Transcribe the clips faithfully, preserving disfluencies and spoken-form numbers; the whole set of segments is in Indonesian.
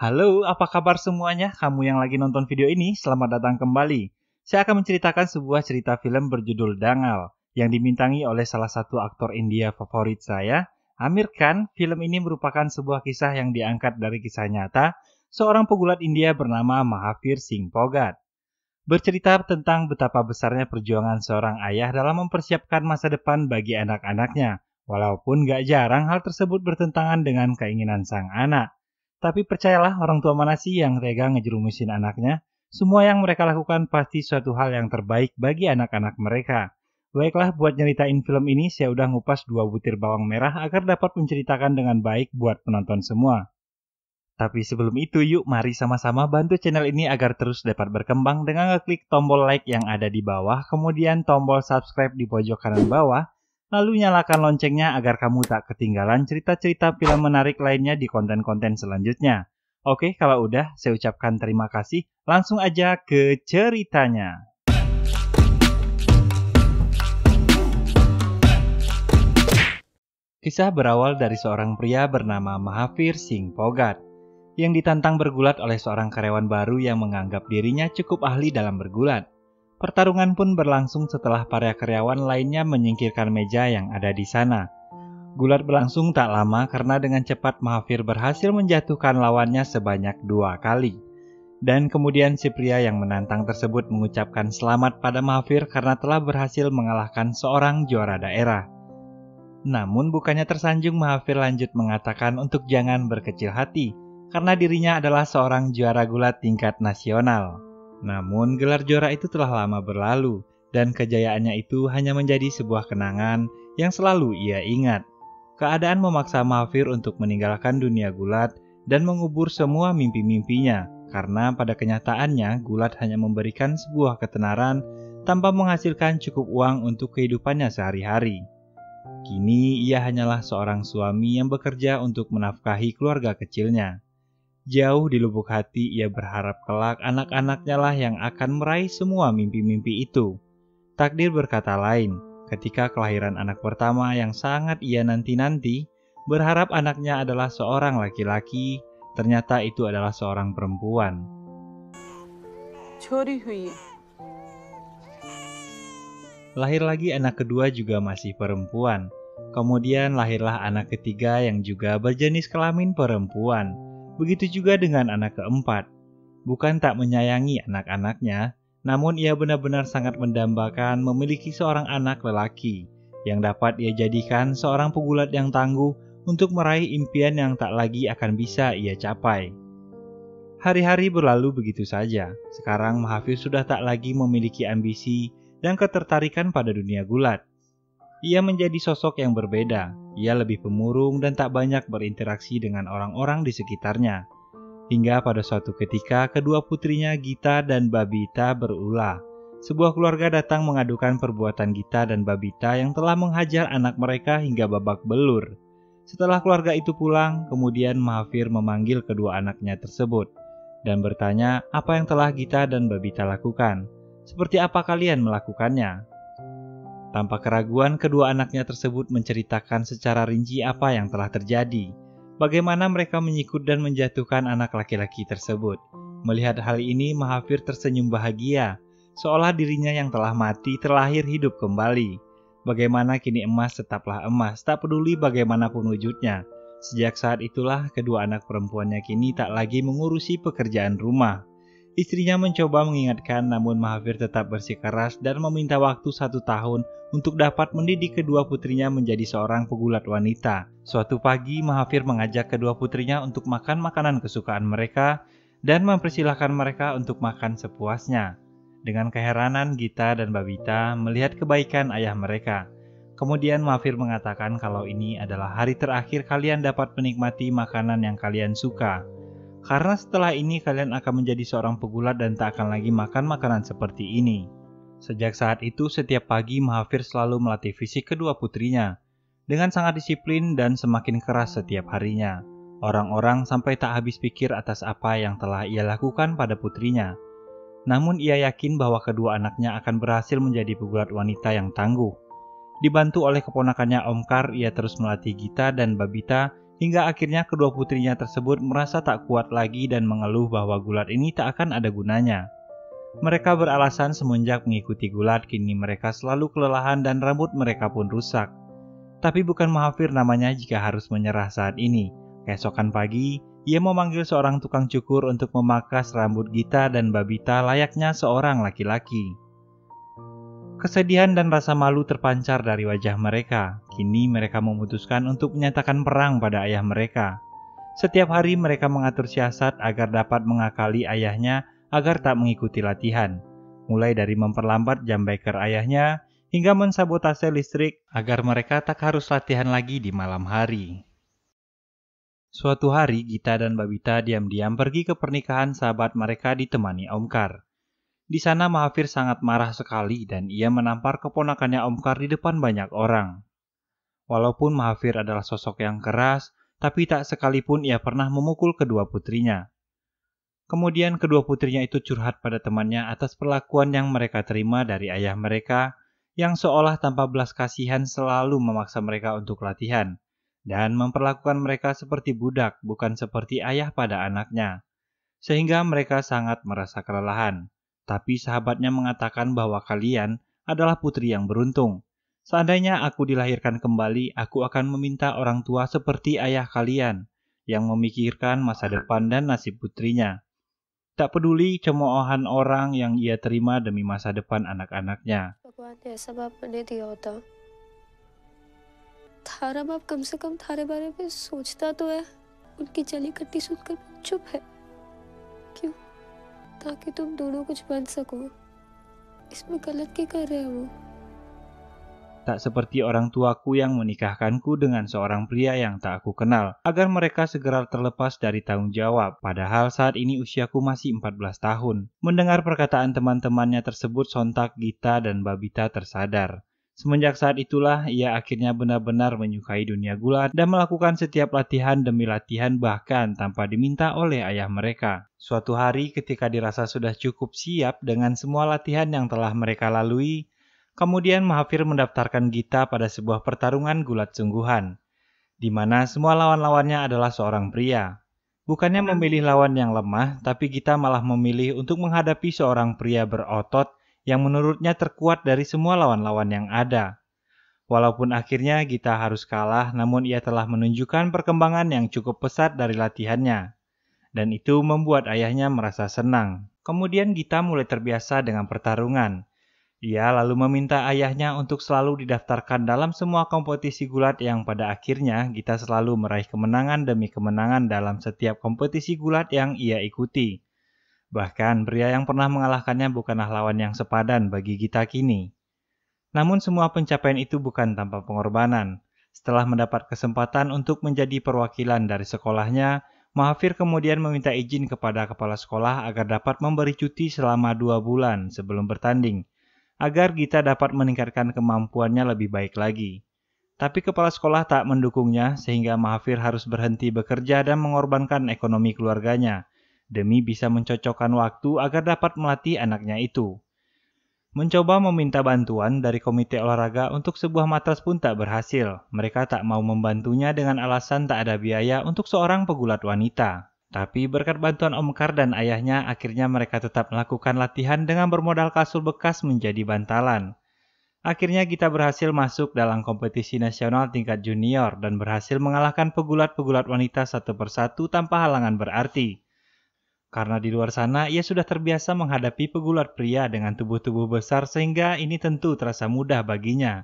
Halo, apa kabar semuanya? Kamu yang lagi nonton video ini, selamat datang kembali. Saya akan menceritakan sebuah cerita film berjudul Dangal, yang dibintangi oleh salah satu aktor India favorit saya, Aamir Khan. Film ini merupakan sebuah kisah yang diangkat dari kisah nyata seorang pegulat India bernama Mahavir Singh Phogat. Bercerita tentang betapa besarnya perjuangan seorang ayah dalam mempersiapkan masa depan bagi anak-anaknya, walaupun gak jarang hal tersebut bertentangan dengan keinginan sang anak. Tapi percayalah, orang tua mana sih yang tega ngejerumusin anaknya? Semua yang mereka lakukan pasti suatu hal yang terbaik bagi anak-anak mereka. Baiklah, buat nyeritain film ini, saya udah ngupas dua butir bawang merah agar dapat menceritakan dengan baik buat penonton semua. Tapi sebelum itu, yuk mari sama-sama bantu channel ini agar terus dapat berkembang dengan ngeklik tombol like yang ada di bawah, kemudian tombol subscribe di pojok kanan bawah, lalu nyalakan loncengnya agar kamu tak ketinggalan cerita-cerita film menarik lainnya di konten-konten selanjutnya. Oke, kalau udah, saya ucapkan terima kasih. Langsung aja ke ceritanya. Kisah berawal dari seorang pria bernama Mahavir Singh Phogat, yang ditantang bergulat oleh seorang karyawan baru yang menganggap dirinya cukup ahli dalam bergulat. Pertarungan pun berlangsung setelah para karyawan lainnya menyingkirkan meja yang ada di sana. Gulat berlangsung tak lama karena dengan cepat Mahavir berhasil menjatuhkan lawannya sebanyak dua kali. Dan kemudian si pria yang menantang tersebut mengucapkan selamat pada Mahavir karena telah berhasil mengalahkan seorang juara daerah. Namun bukannya tersanjung, Mahavir lanjut mengatakan untuk jangan berkecil hati karena dirinya adalah seorang juara gulat tingkat nasional. Namun, gelar juara itu telah lama berlalu, dan kejayaannya itu hanya menjadi sebuah kenangan yang selalu ia ingat. Keadaan memaksa Mahavir untuk meninggalkan dunia gulat dan mengubur semua mimpi-mimpinya, karena pada kenyataannya gulat hanya memberikan sebuah ketenaran tanpa menghasilkan cukup uang untuk kehidupannya sehari-hari. Kini, ia hanyalah seorang suami yang bekerja untuk menafkahi keluarga kecilnya. Jauh di lubuk hati ia berharap kelak anak-anaknya lah yang akan meraih semua mimpi-mimpi itu. Takdir berkata lain, ketika kelahiran anak pertama yang sangat ia nanti-nanti, berharap anaknya adalah seorang laki-laki, ternyata itu adalah seorang perempuan. Lahir lagi anak kedua juga masih perempuan. Kemudian lahirlah anak ketiga yang juga berjenis kelamin perempuan. Begitu juga dengan anak keempat. Bukan tak menyayangi anak-anaknya, namun ia benar-benar sangat mendambakan memiliki seorang anak lelaki yang dapat ia jadikan seorang pegulat yang tangguh untuk meraih impian yang tak lagi akan bisa ia capai. Hari-hari berlalu begitu saja. Sekarang Mahavir sudah tak lagi memiliki ambisi dan ketertarikan pada dunia gulat. Ia menjadi sosok yang berbeda. Ia lebih pemurung dan tak banyak berinteraksi dengan orang-orang di sekitarnya. Hingga pada suatu ketika, kedua putrinya Gita dan Babita berulah. Sebuah keluarga datang mengadukan perbuatan Gita dan Babita yang telah menghajar anak mereka hingga babak belur. Setelah keluarga itu pulang, kemudian Mahavir memanggil kedua anaknya tersebut dan bertanya apa yang telah Gita dan Babita lakukan. Seperti apa kalian melakukannya? Tanpa keraguan, kedua anaknya tersebut menceritakan secara rinci apa yang telah terjadi, bagaimana mereka menyikut dan menjatuhkan anak laki-laki tersebut. Melihat hal ini, Mahavir tersenyum bahagia, seolah dirinya yang telah mati terlahir hidup kembali. Bagaimana kini emas tetaplah emas, tak peduli bagaimanapun wujudnya. Sejak saat itulah, kedua anak perempuannya kini tak lagi mengurusi pekerjaan rumah. Istrinya mencoba mengingatkan, namun Mahavir tetap bersikeras dan meminta waktu satu tahun untuk dapat mendidik kedua putrinya menjadi seorang pegulat wanita. Suatu pagi, Mahavir mengajak kedua putrinya untuk makan makanan kesukaan mereka dan mempersilahkan mereka untuk makan sepuasnya. Dengan keheranan, Gita dan Babita melihat kebaikan ayah mereka. Kemudian Mahavir mengatakan kalau ini adalah hari terakhir kalian dapat menikmati makanan yang kalian suka. Karena setelah ini kalian akan menjadi seorang pegulat dan tak akan lagi makan makanan seperti ini. Sejak saat itu, setiap pagi Mahavir selalu melatih fisik kedua putrinya dengan sangat disiplin dan semakin keras setiap harinya. Orang-orang sampai tak habis pikir atas apa yang telah ia lakukan pada putrinya. Namun ia yakin bahwa kedua anaknya akan berhasil menjadi pegulat wanita yang tangguh. Dibantu oleh keponakannya Omkar, ia terus melatih Gita dan Babita Hingga akhirnya kedua putrinya tersebut merasa tak kuat lagi dan mengeluh bahwa gulat ini tak akan ada gunanya. Mereka beralasan semenjak mengikuti gulat kini mereka selalu kelelahan dan rambut mereka pun rusak. Tapi bukan Mahavir namanya jika harus menyerah saat ini. Keesokan pagi, ia memanggil seorang tukang cukur untuk memakas rambut Gita dan Babita layaknya seorang laki-laki. Kesedihan dan rasa malu terpancar dari wajah mereka. Kini mereka memutuskan untuk menyatakan perang pada ayah mereka. Setiap hari mereka mengatur siasat agar dapat mengakali ayahnya agar tak mengikuti latihan. Mulai dari memperlambat jam beker ayahnya hingga mensabotase listrik agar mereka tak harus latihan lagi di malam hari. Suatu hari Gita dan Babita diam-diam pergi ke pernikahan sahabat mereka ditemani Omkar. Di sana Mahavir sangat marah sekali dan ia menampar keponakannya Omkar di depan banyak orang. Walaupun Mahavir adalah sosok yang keras, tapi tak sekalipun ia pernah memukul kedua putrinya. Kemudian kedua putrinya itu curhat pada temannya atas perlakuan yang mereka terima dari ayah mereka yang seolah tanpa belas kasihan selalu memaksa mereka untuk latihan dan memperlakukan mereka seperti budak bukan seperti ayah pada anaknya. Sehingga mereka sangat merasa kelelahan. Tapi sahabatnya mengatakan bahwa kalian adalah putri yang beruntung. Seandainya aku dilahirkan kembali, aku akan meminta orang tua seperti ayah kalian yang memikirkan masa depan dan nasib putrinya. Tak peduli cemoohan orang yang ia terima demi masa depan anak-anaknya. ताकि तुम दोनों कुछ बन सको, इसमें गलत क्या कर रहे हो? Tak seperti orang tuaku yang menikahkanku dengan seorang pria yang tak aku kenal, agar mereka segera terlepas dari tanggung jawab, padahal saat ini usiaku masih empat belas tahun. Mendengar perkataan teman-temannya tersebut, sontak Gita dan Babita tersadar. Semenjak saat itulah, ia akhirnya benar-benar menyukai dunia gulat dan melakukan setiap latihan demi latihan bahkan tanpa diminta oleh ayah mereka. Suatu hari ketika dirasa sudah cukup siap dengan semua latihan yang telah mereka lalui, kemudian Mahavir mendaftarkan Gita pada sebuah pertarungan gulat sungguhan, di mana semua lawan-lawannya adalah seorang pria. Bukannya memilih lawan yang lemah, tapi Gita malah memilih untuk menghadapi seorang pria berotot yang menurutnya terkuat dari semua lawan-lawan yang ada. Walaupun akhirnya Gita harus kalah, namun ia telah menunjukkan perkembangan yang cukup pesat dari latihannya. Dan itu membuat ayahnya merasa senang. Kemudian Gita mulai terbiasa dengan pertarungan. Ia lalu meminta ayahnya untuk selalu didaftarkan dalam semua kompetisi gulat yang pada akhirnya Gita selalu meraih kemenangan demi kemenangan dalam setiap kompetisi gulat yang ia ikuti. Bahkan pria yang pernah mengalahkannya bukanlah lawan yang sepadan bagi Gita kini. Namun semua pencapaian itu bukan tanpa pengorbanan. Setelah mendapat kesempatan untuk menjadi perwakilan dari sekolahnya, Mahavir kemudian meminta izin kepada kepala sekolah agar dapat memberi cuti selama dua bulan sebelum bertanding, agar Gita dapat meningkatkan kemampuannya lebih baik lagi. Tapi kepala sekolah tak mendukungnya sehingga Mahavir harus berhenti bekerja dan mengorbankan ekonomi keluarganya, demi bisa mencocokkan waktu agar dapat melatih anaknya itu. Mencoba meminta bantuan dari komite olahraga untuk sebuah matras pun tak berhasil. Mereka tak mau membantunya dengan alasan tak ada biaya untuk seorang pegulat wanita. Tapi berkat bantuan Omkar dan ayahnya, akhirnya mereka tetap melakukan latihan dengan bermodal kasur bekas menjadi bantalan. Akhirnya kita berhasil masuk dalam kompetisi nasional tingkat junior dan berhasil mengalahkan pegulat-pegulat wanita satu persatu tanpa halangan berarti. Karena di luar sana, ia sudah terbiasa menghadapi pegulat pria dengan tubuh-tubuh besar sehingga ini tentu terasa mudah baginya.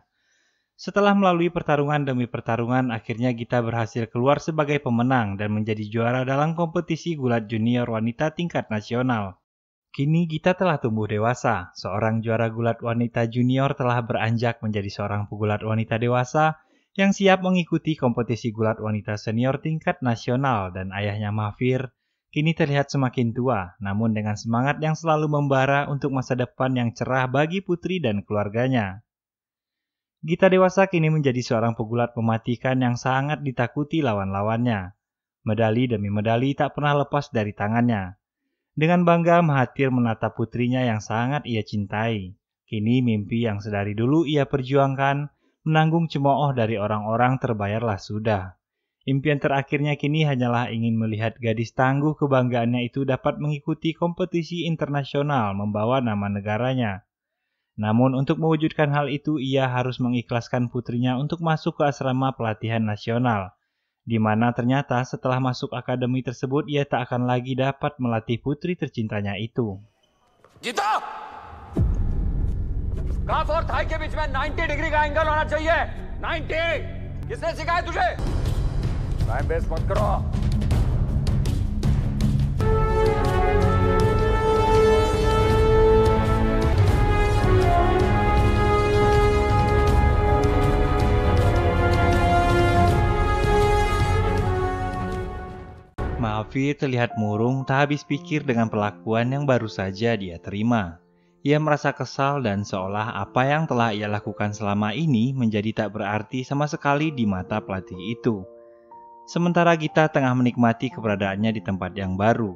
Setelah melalui pertarungan demi pertarungan, akhirnya Gita berhasil keluar sebagai pemenang dan menjadi juara dalam kompetisi gulat junior wanita tingkat nasional. Kini Gita telah tumbuh dewasa, seorang juara gulat wanita junior telah beranjak menjadi seorang pegulat wanita dewasa yang siap mengikuti kompetisi gulat wanita senior tingkat nasional dan ayahnya Mahavir kini terlihat semakin tua, namun dengan semangat yang selalu membara untuk masa depan yang cerah bagi putri dan keluarganya. Gita dewasa kini menjadi seorang pegulat mematikan yang sangat ditakuti lawan-lawannya. Medali demi medali tak pernah lepas dari tangannya. Dengan bangga Mahavir menatap putrinya yang sangat ia cintai. Kini mimpi yang sedari dulu ia perjuangkan, menanggung cemooh dari orang-orang terbayarlah sudah. Impian terakhirnya kini hanyalah ingin melihat gadis tangguh kebanggaannya itu dapat mengikuti kompetisi internasional membawa nama negaranya. Namun untuk mewujudkan hal itu, ia harus mengikhlaskan putrinya untuk masuk ke asrama pelatihan nasional, di mana ternyata setelah masuk akademi tersebut ia tak akan lagi dapat melatih putri tercintanya itu. Gita! Calf और thigh के बीच में ninety degree का एंगल होना चाहिए. ninety! किसने सिखाया तुझे? Time waste मत करो. Mahavir terlihat murung, tak habis pikir dengan perlakuan yang baru saja dia terima. Ia merasa kesal dan seolah apa yang telah ia lakukan selama ini menjadi tak berarti sama sekali di mata pelatih itu. Sementara Gita tengah menikmati keberadaannya di tempat yang baru.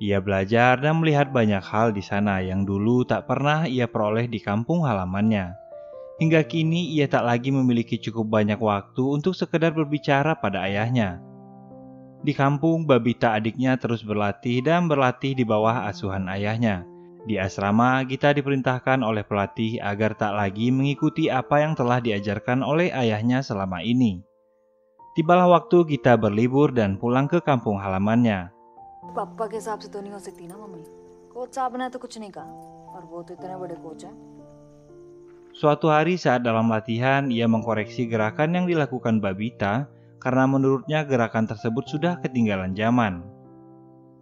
Ia belajar dan melihat banyak hal di sana yang dulu tak pernah ia peroleh di kampung halamannya. Hingga kini ia tak lagi memiliki cukup banyak waktu untuk sekedar berbicara pada ayahnya. Di kampung, Babita adiknya terus berlatih dan berlatih di bawah asuhan ayahnya. Di asrama, Gita diperintahkan oleh pelatih agar tak lagi mengikuti apa yang telah diajarkan oleh ayahnya selama ini. Tibalah waktu Gita berlibur dan pulang ke kampung halamannya. Papa ke hisab se to nahi ho sakti na mummy. Coach sahab ne to kuch nahi kaha. Aur wo to itne bade coach hai. Suatu hari saat dalam latihan, ia mengkoreksi gerakan yang dilakukan Babita karena menurutnya gerakan tersebut sudah ketinggalan zaman.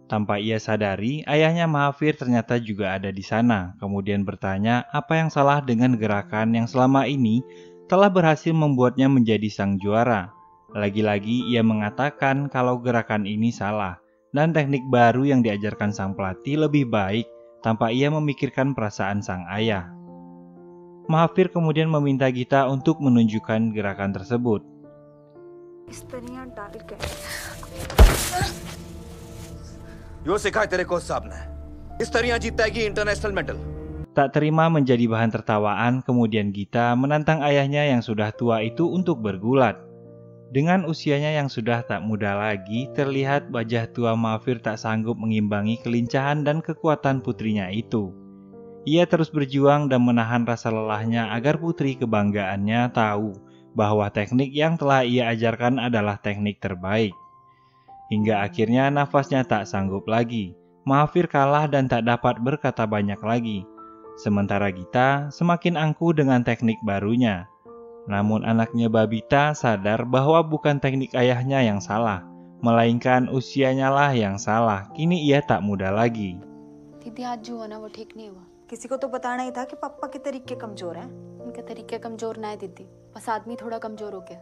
Tanpa ia sadari, ayahnya Mahavir ternyata juga ada di sana, kemudian bertanya apa yang salah dengan gerakan yang selama ini telah berhasil membuatnya menjadi sang juara. Lagi-lagi ia mengatakan kalau gerakan ini salah, dan teknik baru yang diajarkan sang pelatih lebih baik, tanpa ia memikirkan perasaan sang ayah. Mahavir kemudian meminta Gita untuk menunjukkan gerakan tersebut. Istrinya dalke. Tak terima menjadi bahan tertawaan, kemudian Gita menantang ayahnya yang sudah tua itu untuk bergulat. Dengan usianya yang sudah tak muda lagi, terlihat wajah tua Mahavir tak sanggup mengimbangi kelincahan dan kekuatan putrinya itu. Ia terus berjuang dan menahan rasa lelahnya agar putri kebanggaannya tahu bahwa teknik yang telah ia ajarkan adalah teknik terbaik. Hingga akhirnya nafasnya tak sanggup lagi. Mahavir kalah dan tak dapat berkata banyak lagi. Sementara Gita semakin angkuh dengan teknik barunya. Namun anaknya Babita sadar bahwa bukan teknik ayahnya yang salah, melainkan usianya lah yang salah. Kini ia tak muda lagi. Didi aaj jo hua na wo theek nahi hua. Kisi ko to batana hi tha ki papa ke tarike kamzor hai. Unka tarike kamzor na hai didi. Bas aadmi thoda kamzor ho gaya.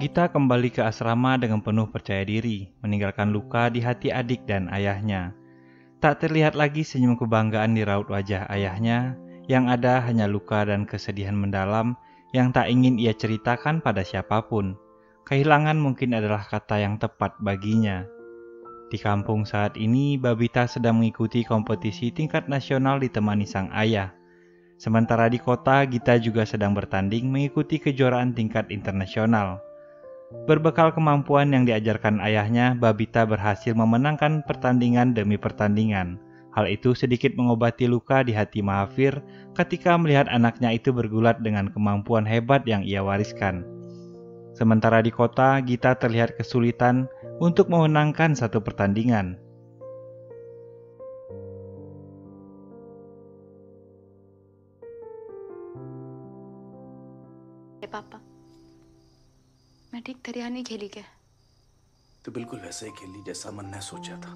Gita kembali ke asrama dengan penuh percaya diri, meninggalkan luka di hati adik dan ayahnya. Tak terlihat lagi senyum kebanggaan di raut wajah ayahnya, yang ada hanya luka dan kesedihan mendalam yang tak ingin ia ceritakan pada siapapun. Kehilangan mungkin adalah kata yang tepat baginya. Di kampung saat ini, Babita sedang mengikuti kompetisi tingkat nasional ditemani sang ayah. Sementara di kota, Gita juga sedang bertanding mengikuti kejuaraan tingkat internasional. Berbekal kemampuan yang diajarkan ayahnya, Babita berhasil memenangkan pertandingan demi pertandingan. Hal itu sedikit mengobati luka di hati Mahavir ketika melihat anaknya itu bergulat dengan kemampuan hebat yang ia wariskan. Sementara di kota, Gita terlihat kesulitan untuk memenangkan satu pertandingan. पापा, मैं ठीक तरह नहीं खेली क्या? तो बिल्कुल वैसे ही खेली जैसा मन ने सोचा था.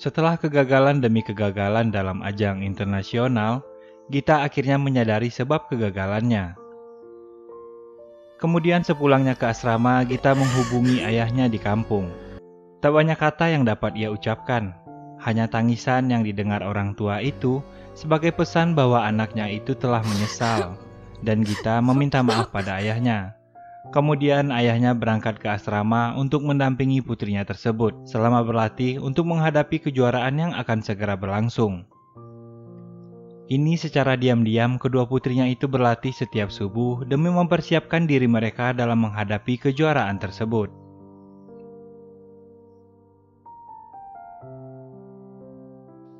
Setelah kegagalan demi kegagalan dalam ajang internasional, Gita akhirnya menyadari sebab kegagalannya. Kemudian sepulangnya ke asrama, Gita menghubungi ayahnya di kampung. Tak banyak kata yang dapat ia ucapkan, hanya tangisan yang didengar orang tua itu sebagai pesan bahwa anaknya itu telah menyesal. Dan Gita meminta maaf pada ayahnya. Kemudian ayahnya berangkat ke asrama untuk mendampingi putrinya tersebut selama berlatih untuk menghadapi kejuaraan yang akan segera berlangsung. ini secara diam-diam kedua putrinya itu berlatih setiap subuh demi mempersiapkan diri mereka dalam menghadapi kejuaraan tersebut.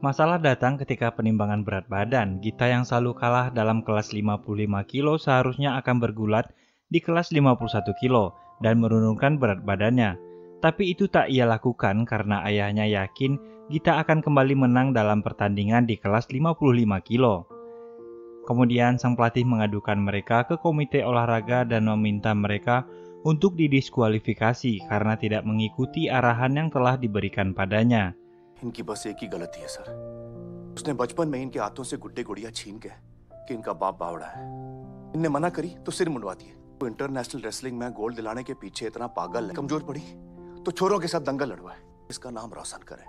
Masalah datang ketika penimbangan berat badan. Gita yang selalu kalah dalam kelas lima puluh lima kilo seharusnya akan bergulat di kelas lima puluh satu kilo dan menurunkan berat badannya. Tapi itu tak ia lakukan karena ayahnya yakin Gita akan kembali menang dalam pertandingan di kelas lima puluh lima kilo. Kemudian sang pelatih mengadukan mereka ke komite olahraga dan meminta mereka untuk didiskualifikasi karena tidak mengikuti arahan yang telah diberikan padanya. Inki bas ek hi galati hai sir. Usne bachpan mein inke haathon se gudde gudiya chheen ke ki inka baap bawda hai. Inne mana kari to sir mundwa diye. International wrestling mein gold dilane ke piche itna pagal hai. Kamjor padi तो छोरों के साथ दंगल लड़वाए, इसका नाम रोशन करें।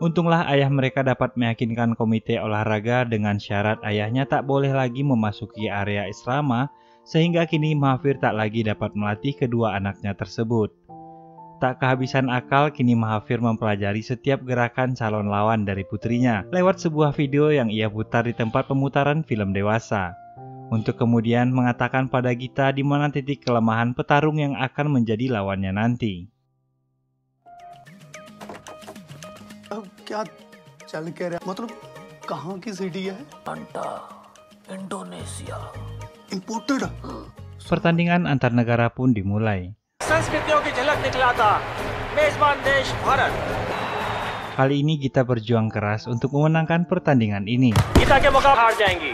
Untunglah ayah mereka dapat meyakinkan komite olahraga dengan syarat ayahnya tak boleh lagi memasuki area asrama, sehingga kini Mahavir tak lagi dapat melatih kedua anaknya tersebut. Tak kehabisan akal, kini Mahavir mempelajari setiap gerakan calon lawan dari putrinya lewat sebuah video yang ia putar di tempat pemutaran film dewasa, untuk kemudian mengatakan pada Gita di mana titik kelemahan petarung yang akan menjadi lawannya nanti. Pertandingan antar negara pun dimulai. Kali ini Gita berjuang keras untuk memenangkan pertandingan ini. Gita ke bakal haar jayengi.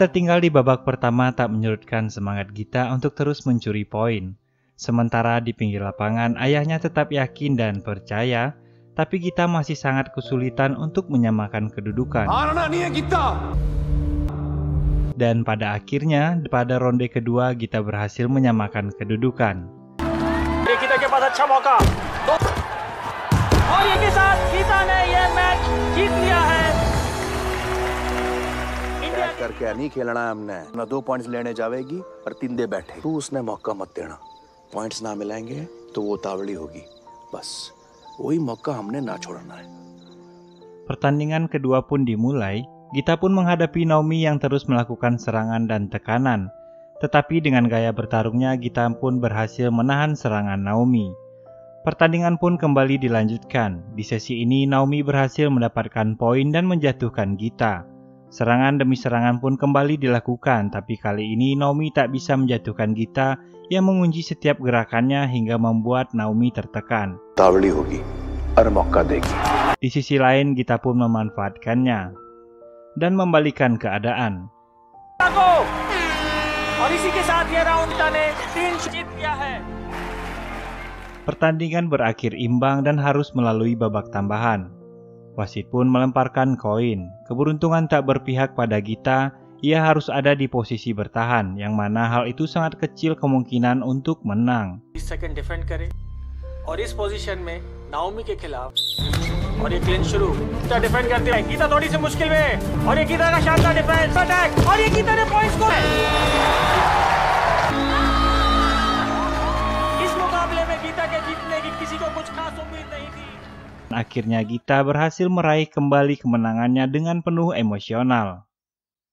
Tertinggal di babak pertama tak menyurutkan semangat Gita untuk terus mencuri poin. Sementara di pinggir lapangan ayahnya tetap yakin dan percaya, tapi Gita masih sangat kesulitan untuk menyamakan kedudukan. Dan pada akhirnya pada ronde kedua Gita berhasil menyamakan kedudukan. Pertandingan kedua pun dimulai. Gita pun menghadapi Naomi yang terus melakukan serangan dan tekanan. Tetapi dengan gaya bertarungnya Gita pun berhasil menahan serangan Naomi. Pertandingan pun kembali dilanjutkan. Di sesi ini Naomi berhasil mendapatkan poin dan menjatuhkan Gita. Serangan demi serangan pun kembali dilakukan, tapi kali ini Naomi tak bisa menjatuhkan Gita yang mengunci setiap gerakannya hingga membuat Naomi tertekan. Di sisi lain, Gita pun memanfaatkannya dan membalikan keadaan. Pertandingan berakhir imbang dan harus melalui babak tambahan. Wasit pun melemparkan koin. Keberuntungan tak berpihak pada Gita, ia harus ada di posisi bertahan, yang mana hal itu sangat kecil kemungkinan untuk menang. Akhirnya Gita berhasil meraih kembali kemenangannya dengan penuh emosional.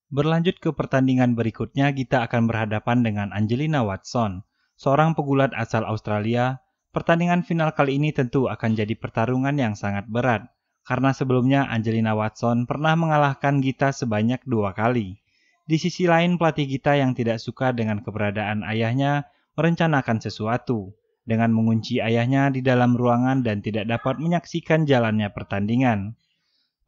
Berlanjut ke pertandingan berikutnya, Gita akan berhadapan dengan Angelina Watson, seorang pegulat asal Australia. Pertandingan final kali ini tentu akan jadi pertarungan yang sangat berat, karena sebelumnya Angelina Watson pernah mengalahkan Gita sebanyak dua kali. Di sisi lain, pelatih Gita yang tidak suka dengan keberadaan ayahnya merencanakan sesuatu dengan mengunci ayahnya di dalam ruangan dan tidak dapat menyaksikan jalannya pertandingan.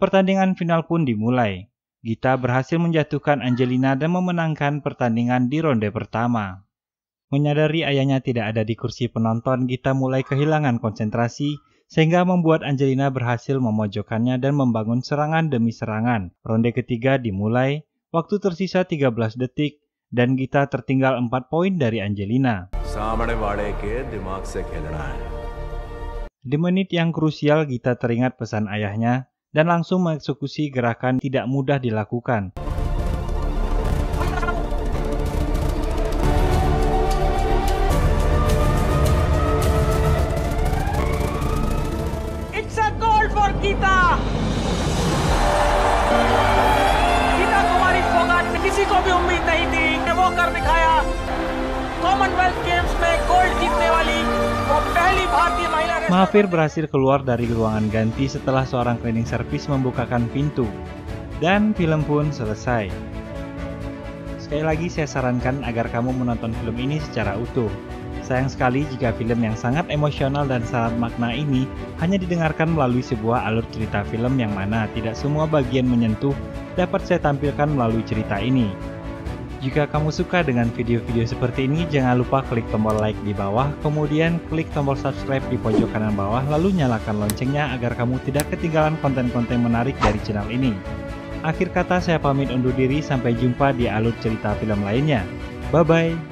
Pertandingan final pun dimulai. Gita berhasil menjatuhkan Angelina dan memenangkan pertandingan di ronde pertama. Menyadari ayahnya tidak ada di kursi penonton, Gita mulai kehilangan konsentrasi sehingga membuat Angelina berhasil memojokkannya dan membangun serangan demi serangan. Ronde ketiga dimulai, waktu tersisa tiga belas detik. Dan Gita tertinggal empat poin dari Angelina. Di menit yang krusial Gita teringat pesan ayahnya dan langsung mengeksekusi gerakan tidak mudah dilakukan. Mahavir berhasil keluar dari ruangan ganti setelah seorang cleaning service membukakan pintu. Dan film pun selesai. Sekali lagi saya sarankan agar kamu menonton film ini secara utuh. Sayang sekali jika film yang sangat emosional dan syarat makna ini hanya didengarkan melalui sebuah alur cerita film yang mana tidak semua bagian menyentuh dapat saya tampilkan melalui cerita ini. Jika kamu suka dengan video-video seperti ini, jangan lupa klik tombol like di bawah, kemudian klik tombol subscribe di pojok kanan bawah, lalu nyalakan loncengnya agar kamu tidak ketinggalan konten-konten menarik dari channel ini. Akhir kata, saya pamit undur diri, sampai jumpa di alur cerita film lainnya. Bye-bye!